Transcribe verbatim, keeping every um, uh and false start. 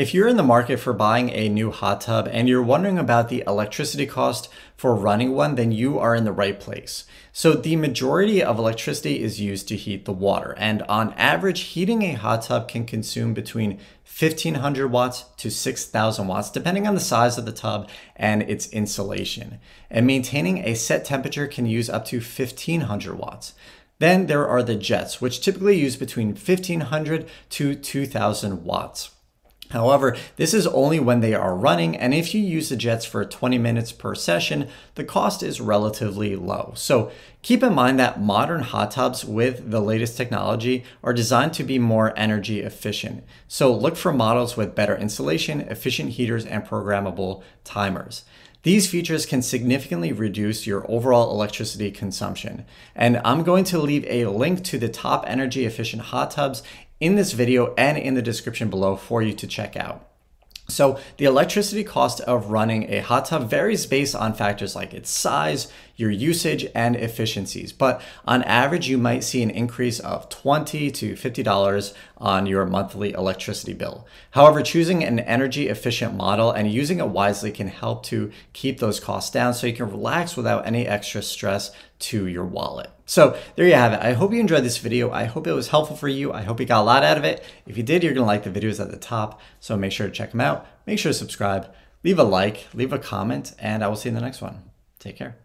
If you're in the market for buying a new hot tub and you're wondering about the electricity cost for running one, then you are in the right place. So the majority of electricity is used to heat the water, and on average, heating a hot tub can consume between fifteen hundred watts to six thousand watts, depending on the size of the tub and its insulation. And maintaining a set temperature can use up to fifteen hundred watts. Then there are the jets, which typically use between fifteen hundred to two thousand watts. However, this is only when they are running, and if you use the jets for twenty minutes per session, the cost is relatively low. So keep in mind that modern hot tubs with the latest technology are designed to be more energy efficient. So look for models with better insulation, efficient heaters, and programmable timers. These features can significantly reduce your overall electricity consumption. And I'm going to leave a link to the top energy efficient hot tubs in this video and in the description below for you to check out. So the electricity cost of running a hot tub varies based on factors like its size, your usage, and efficiencies. But on average, you might see an increase of twenty to fifty dollars on your monthly electricity bill. However, choosing an energy efficient model and using it wisely can help to keep those costs down so you can relax without any extra stress to your wallet. So there you have it. I hope you enjoyed this video. I hope it was helpful for you. I hope you got a lot out of it. If you did, you're gonna like the videos at the top. So make sure to check them out. Make sure to subscribe, leave a like, leave a comment, and I will see you in the next one. Take care.